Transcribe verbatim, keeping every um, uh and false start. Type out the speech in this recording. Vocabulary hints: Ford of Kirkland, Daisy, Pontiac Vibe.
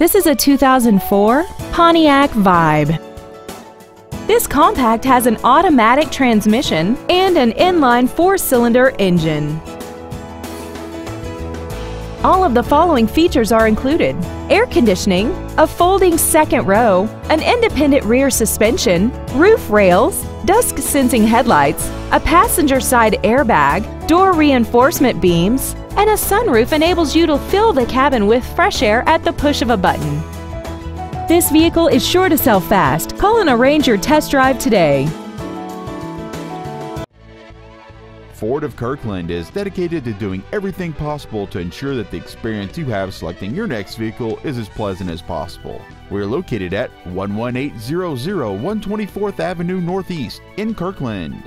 This is a two thousand four Pontiac Vibe. This compact has an automatic transmission and an inline four-cylinder engine. All of the following features are included: air conditioning, a folding second row, an independent rear suspension, roof rails, dusk-sensing headlights, a passenger side airbag, door reinforcement beams, and a sunroof enables you to fill the cabin with fresh air at the push of a button. This vehicle is sure to sell fast. Call and arrange your test drive today. Ford of Kirkland is dedicated to doing everything possible to ensure that the experience you have selecting your next vehicle is as pleasant as possible. We're located at one one eight zero zero one twenty-fourth Avenue Northeast in Kirkland.